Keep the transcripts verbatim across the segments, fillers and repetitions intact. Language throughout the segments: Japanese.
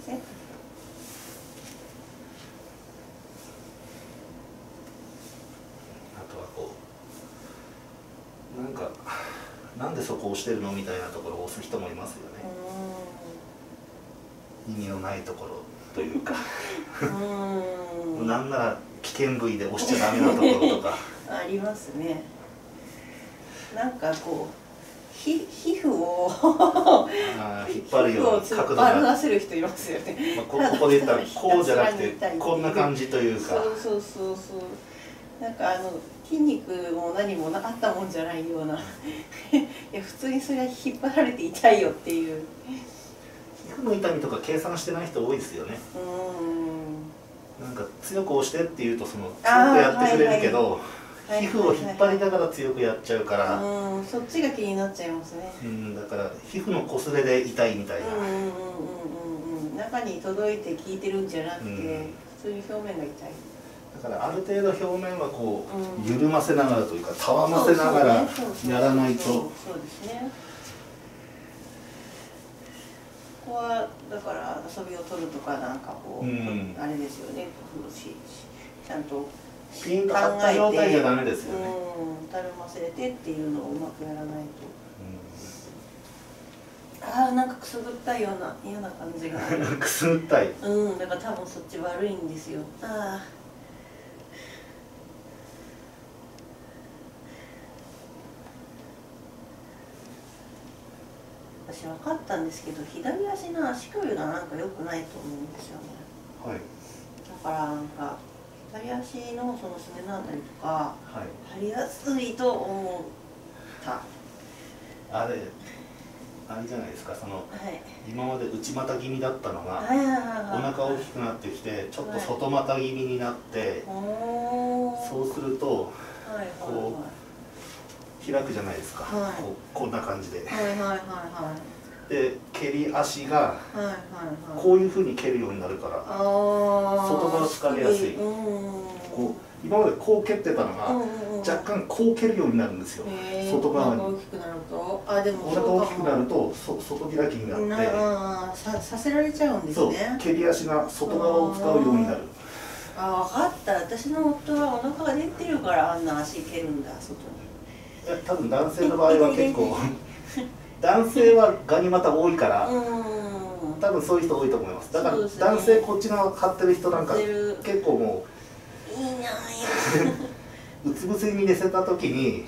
ません。あとはこうなんかなんでそこを押してるのみたいなところを押す人もいますよね。意味のないところというかうんなんなら危険部位で押しちゃダメなところとかありますね。なんかこう皮膚を引っ張るような角度が引っ張らせる人いますよね。ここで言ったらこうじゃなくてこんな感じというかそうそうそうそうなんかあの筋肉も何もなかったもんじゃないようないや普通にそれは引っ張られて痛いよっていう。皮膚の痛みとか計算してない人多いですよね。うんなんか強く押してって言うとその強くやってくれるけど皮膚を引っ張りながら強くやっちゃうから、うん、そっちが気になっちゃいますね。うん、だから皮膚の擦れで痛いみたいな。うんうんうんうんうん、中に届いて効いてるんじゃなくて、うん、普通に表面が痛い。だからある程度表面はこう、うん、緩ませながらというかたわませながらやらないと。そうですね。ここはだから遊びを取るとかなんかこう、うん、あれですよね。ちゃんと。ピンと張った状態じゃダメですよね。うん、たるませてっていうのをうまくやらないと。うん、ああ、なんかくすぐったいような、嫌な感じが。くすぐったい。うん、だから多分そっち悪いんですよ。ああ。私分かったんですけど、左足の足首がなんか良くないと思うんですよね。はい。だから、なんか。左足のそのすねのあたりとか、はい、張りやすいと思った。あれ、あれじゃないですか。その、はい、今まで内股気味だったのが、お腹大きくなってきて、ちょっと外股気味になって、はい、そうすると、こう開くじゃないですか。はい、こ, こんな感じで。はいはいはいはい。で蹴り足がこういうふうに蹴るようになるから外側疲れやすい。こう今までこう蹴ってたのが若干こう蹴るようになるんですよ。外側にお腹大きくなると外開きになってさせられちゃうんですね。蹴り足が外側を使うようになる。あ分かった。私の夫はお腹が出てるからあんな足蹴るんだ外に。多分男性の場合は結構男性はガニ股多いから、多分そういう人多いと思います。だから男性こっちの張ってる人なんか結構もううつ伏せに寝せた時に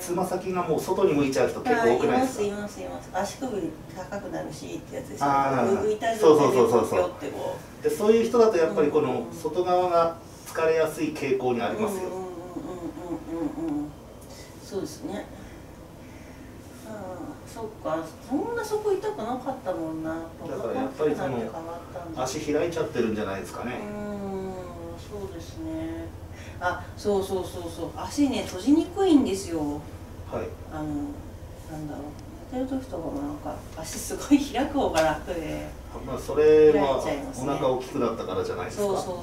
つま先がもう外に向いちゃう人結構多くないですか？いますいますいます。足首高くなるしってやつです。浮いた状態でこうやってこう。でそういう人だとやっぱりこの外側が疲れやすい傾向にありますよ。うんうんうんうんうんうん。そうですね。そっか、そんなそこ痛くなかったもんな。だからやっぱりその足開いちゃってるんじゃないですかね。うん、そうですね。あ、そうそうそうそう、足ね閉じにくいんですよ。はい。あのなんだろう、寝てる時とかもなんか足すごい開く方が楽で。まあそれはお腹大きくなったからじゃないですか。そうそうそう、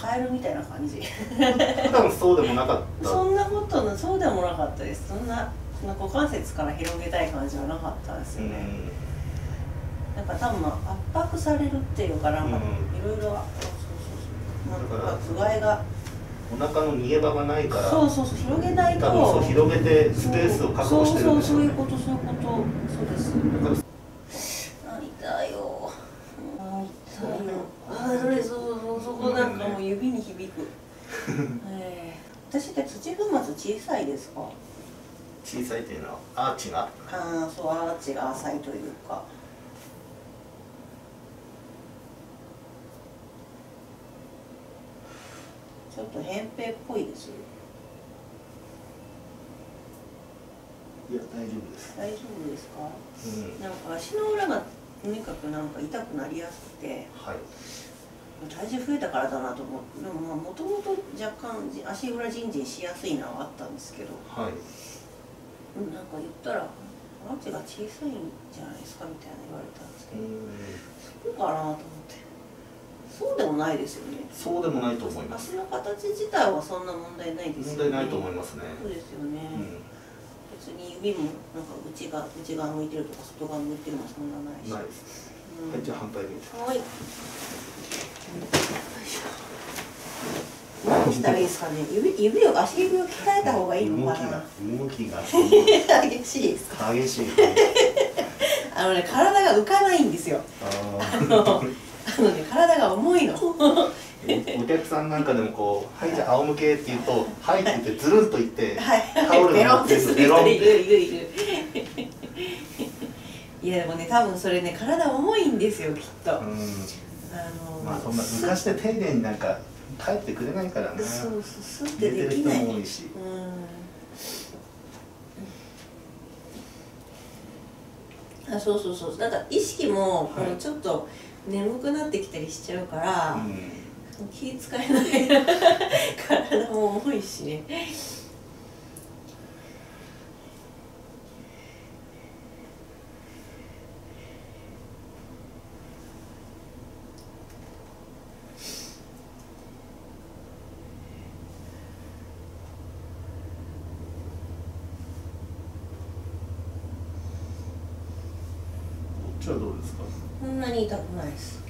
カエルみたいな感じ。普段そうでもなかった。そんなことな、そうでもなかったです。そんな。股関節から広げたい感じはなかったんですよね。なんか多分圧迫されるっていうかなんかいろいろつがいがお腹の逃げ場がないからそうそうそう広げないと多分そう広げてスペースを確保してるんですよね。そうそうそういうことそういうことそうです。あ痛いよあ痛いよあそれそうそうそこなんかもう指に響くえー、私って土踏まず小さいですか？小さいというのはアーチがああそうアーチが浅いというかちょっと扁平っぽいです。いや大丈夫です。大丈夫ですか？うん、なんか足の裏がとにかくなんか痛くなりやすくて、はい、体重増えたからだなと思って。でもまあもともと若干足裏ジンジンしやすいのはあったんですけど、はい、なんか言ったら「アーチが小さいんじゃないですか」みたいな言われたんですけど、そうかなと思って。そうでもないですよね。そうでもないと思います。足の形自体はそんな問題ないですよね。問題ないと思いますね。そうですよね、うん、別に指もなんか内側、内側向いてるとか外側向いてるもそんなないしないです。はい、じゃあ反対に。はい。何したらいいですかね。指、指を、足指を鍛えた方がいいのかな。動きが。激しいですか。激しい。あのね、体が浮かないんですよ。あの、あのね、体が重いの。お客さんなんかでもこう、はいじゃあ仰向けって言うと、はいって言ってずるっと言って、タオルを持ってる。ベロンって。いるいるいる。いやでもね、多分それね、体重いんですよ、きっと。あのまあそんな昔で丁寧になんか帰ってくれないからね。そうそう、すってできない。うん。あ、そうそうそう。だから意識もこうちょっと眠くなってきたりしちゃうから、はい、うん、気使えない体も重いしね。はどうですか？そんなに痛くないです。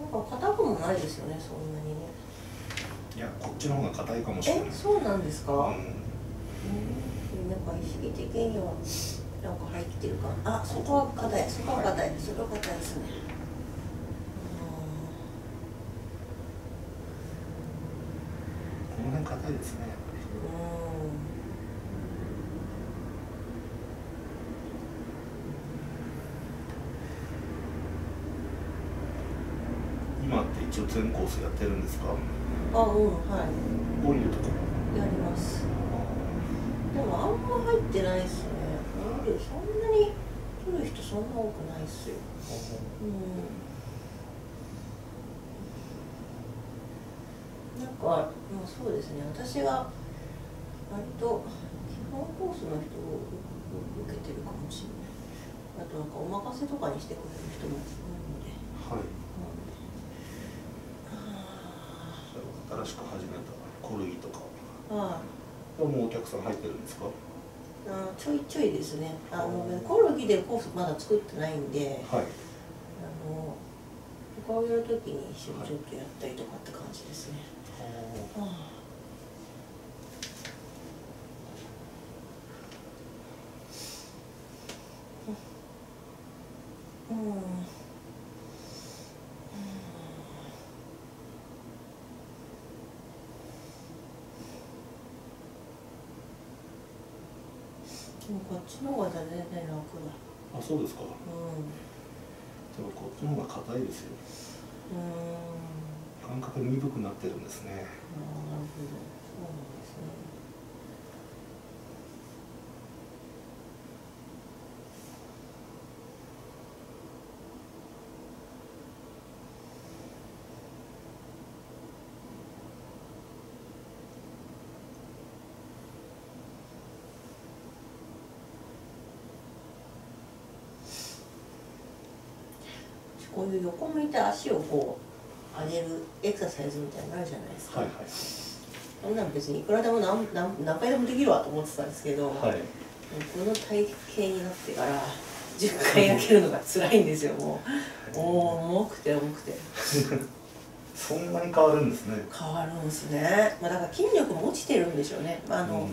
なんか硬くもないですよね、そんなにね。いや、こっちの方が硬いかもしれない。え、そうなんですか？うん、なんか意識的にはなんか入ってるかな。あ、そこは硬い、そこは硬い、それは硬いですね。この辺硬いですね。うん。今って一応全コースやってるんですか？あ、うん、はい。降りるとかやります。でもあんま入ってないですね。降りる、そんなに来る人そんな多くないっすよ。うん。なんか、まあそうですね。私が割と基本コースの人を受けてるかもしれない。あとなんかお任せとかにしてくれる人も多いので。はい。新しく始めたコルギとかはもうお客さん入ってるんですか？あ、ちょいちょいですね。あのコルギでコースまだ作ってないんで、はい、あの他をやるときに一緒にちょっとやったりとかって感じですね。はい、はあ、こっちの方が全然楽だ。あ、そうですか。うん。でもこっちの方が硬いですよ。うん。感覚鈍くなってるんですね。なるほど。そうなんですね。こういう横向いて足をこう上げるエクササイズみたいになるじゃないですか。はいはい、そんなの別にいくらでも 何, 何, 何回でもできるわと思ってたんですけど、はい、この体型になってからじゅっかいやけるのが辛いんですよ。もう、もう重くて重くて。そんなに変わるんですね。変わるんですね。まあ、だから筋力も落ちてるんでしょうね。まあ、あの、う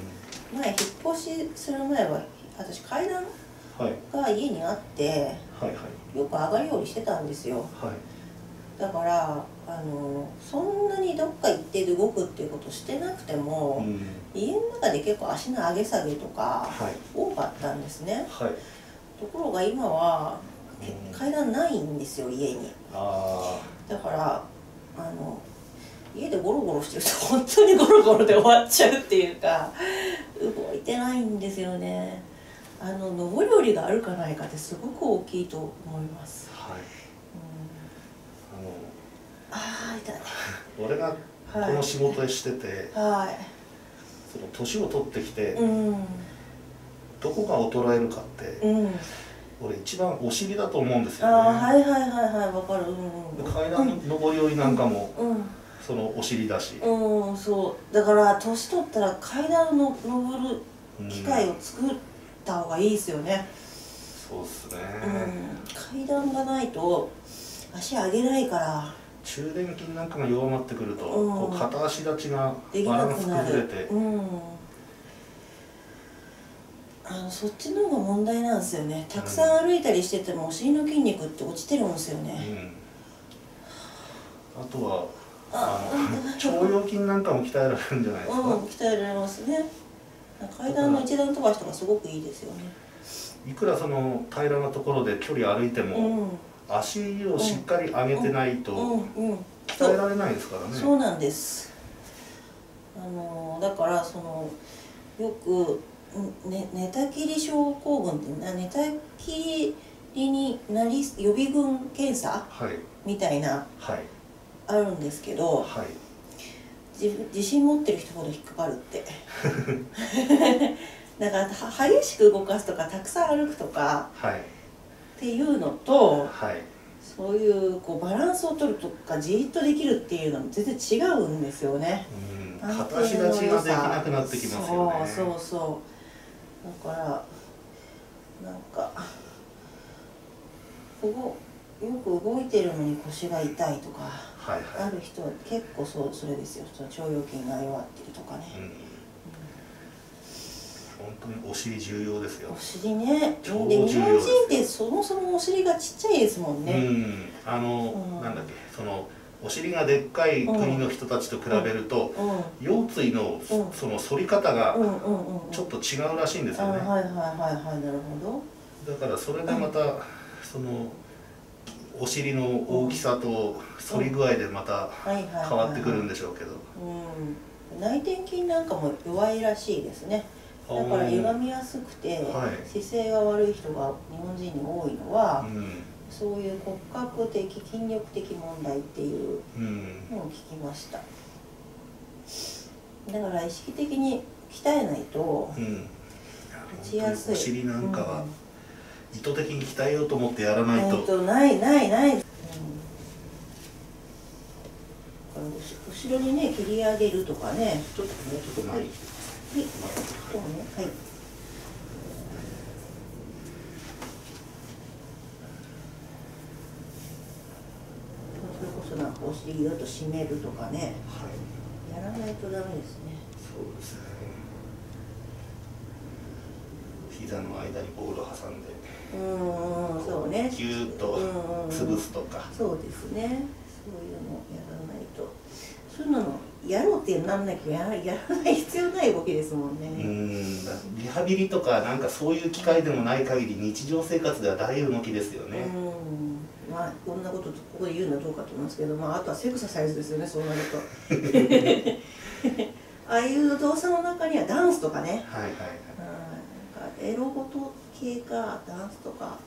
ん、前引っ越しする前は私階段が家にあって、はいはいはい、よく上がるようにしてたんですよ。はい、だからあのそんなにどっか行って動くっていうことしてなくても、うん、家の中で結構足の上げ下げとか多かったんですね。はい、ところが今は、うん、階段ないんですよ、家に。あー、だからあの家でゴロゴロしてると本当にゴロゴロで終わっちゃうっていうか、動いてないんですよね。あの上り下りがあるかないかってすごく大きいと思います。はい。うん、あの。ああ、痛い。俺がこの仕事をしてて、はい、その年を取ってきて、うん、どこが衰えるかって、うん、俺一番お尻だと思うんですよね。ああ、はいはいはいはい、わかる。うん、階段の上り下りなんかも、うんうん、そのお尻だし。うん、そう。だから年取ったら階段の上る機会を作る。うん、た方がいいですよね。がないと足上げないから中殿筋なんかが弱まってくると、うん、こう片足立ちがバランス崩れて、うん、あのそっちの方が問題なんですよね。たくさん歩いたりしててもお尻の筋肉って落ちてるんですよね、うん、あとはあの腸腰筋なんかも鍛えられるんじゃないですか、うん、鍛えられますね。階段の一段飛ばしとかすごくいいですよね。いくらその平らなところで距離歩いても、うん、足をしっかり上げてないと鍛えられないですからね。そう、そうなんです。あのだからそのよく、ね、寝たきり症候群って寝たきりになり予備軍検査、はい、みたいな、はい、あるんですけど、はい、自、自信持ってる人ほど引っかかるって。だから激しく動かすとかたくさん歩くとか、はい、っていうのと、はい、そういうこうバランスを取るとかじーっとできるっていうのも全然違うんですよね。片足立ちができなくなってきますよね。そうそうそう。だからなんかここよく動いてるのに腰が痛いとか、はいはい、ある人は結構そうそれですよ。腸腰筋が弱ってるとかね。うん本当にお尻重要ですよ。お尻ね。で日本人ってそもそもお尻がちっちゃいですもんね。うん、あの、うん、なんだっけそのお尻がでっかい国の人たちと比べると、うん、腰椎の、うん、その反り方がちょっと違うらしいんですよね。はいはいはいはいなるほど。だからそれでまた、うん、そのお尻の大きさと反り具合でまた変わってくるんでしょうけど。うん、内転筋なんかも弱いらしいですね。だから歪みやすくて、はい、姿勢が悪い人が日本人に多いのは、うん、そういう骨格的筋力的問題っていうのを聞きました。だから意識的に鍛えないと打ちやすい。お尻なんかは意図的に鍛えようと思ってやらないと、うん、ないないない、うん、だから後ろにね切り上げるとかねちょっともうちょっと前にはい、こうね、はい。それこそなんかお尻だと締めるとかね、はい、やらないとダメですね。そうですね。膝の間にボールを挟んで、うんうん、そうね。ぎゅーっと潰すとか、うんうん。そうですね。そういうのをやらないと、そういうのも。やろうってなんなきゃやらない必要ない動きですもんね。うんリハビリとかなんかそういう機会でもない限り日常生活では大動きですよね。うんまあこんなことここで言うのはどうかと思いますけど、まあ、あとはセクササイズですよねそうなると。ああいう動作の中にはダンスとかねはいはいはい、うん、なんかエロごと系かダンスとか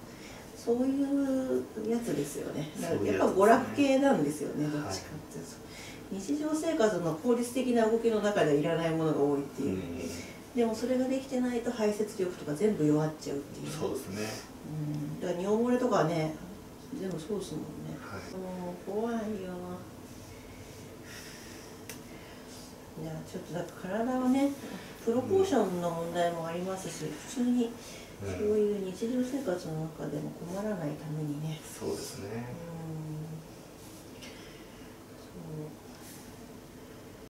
そういうやつですよね。だからやっぱ娯楽系なんですよね、はい、どっちかっていうと。日常生活の効率的な動きの中ではいらないものが多いっていう、うん、でもそれができてないと排泄力とか全部弱っちゃうっていうそうですね、うん、だから尿漏れとかね全部そうですもんね、はい、もう怖いよ。いやちょっとだから体はねプロポーションの問題もありますし、うん、普通にそういう日常生活の中でも困らないためにねそうですね、うん